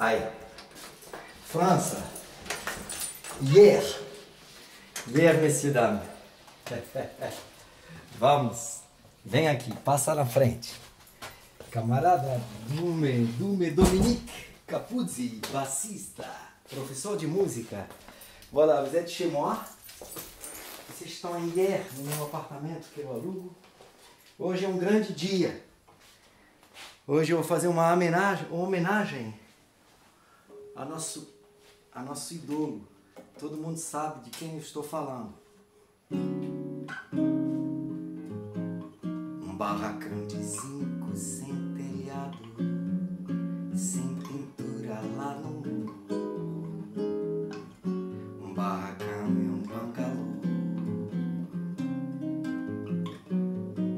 Aí. França. Hier. Hier, messieurs, dames. Vamos. Vem aqui. Passa na frente. Camarada Dume Dominique Capuzzi, bassista, professor de música. Voilà, vous êtes chez moi. Vocês estão em Hier, no meu apartamento que eu alugo. Hoje é um grande dia. Hoje eu vou fazer uma homenagem a nosso ídolo. Todo mundo sabe de quem eu estou falando. Um barracão de zinco sem telhado, sem pintura lá no muro. Um barracão e um bangalô.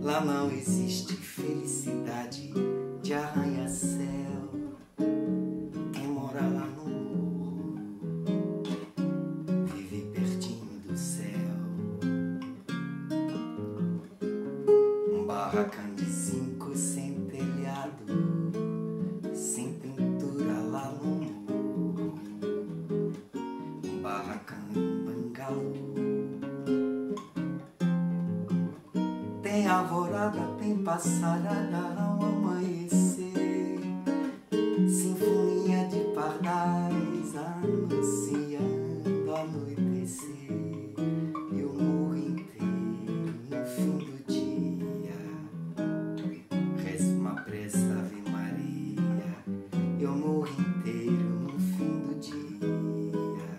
Lá não existe felicidade de arranha-céu. Quem mora lá no morro vive pertinho do céu. Um barracão de zinco sem telhado, sem pintura lá no morro. Um barracão em bangalô. Tem alvorada, tem passarada ao amanhecer. Sinfonia de pardais anunciando anoitecer. E o morro inteiro no fim do dia resma presta Ave Maria. E o morro inteiro no fim do dia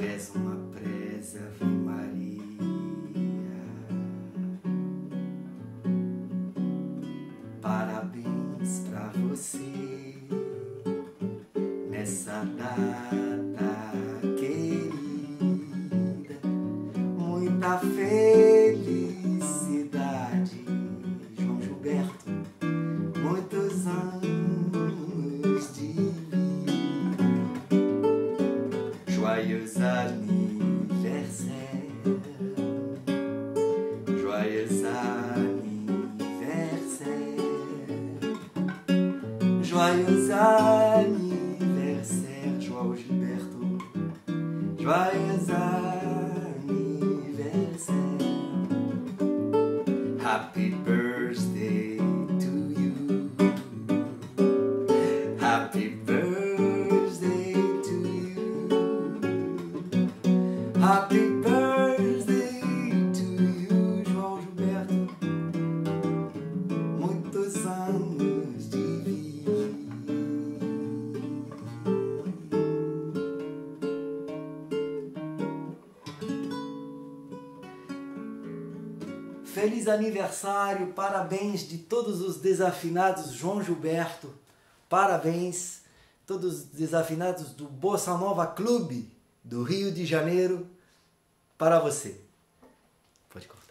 resma presta Ave Maria. Parabéns pra você nessa data querida, muita felicidade, João Gilberto, muitos anos de vida, joyeux anniversaire, joyeux anniversaire, joyeux anniversaire. João Gilberto, joyeux anniversaire. Happy birthday to you. Happy birthday to you. Happy birthday to you, João Gilberto. Muitos anos de vida. Feliz aniversário, parabéns de todos os desafinados João Gilberto, parabéns todos os desafinados do Bossa Nova Clube do Rio de Janeiro, para você. Pode cortar.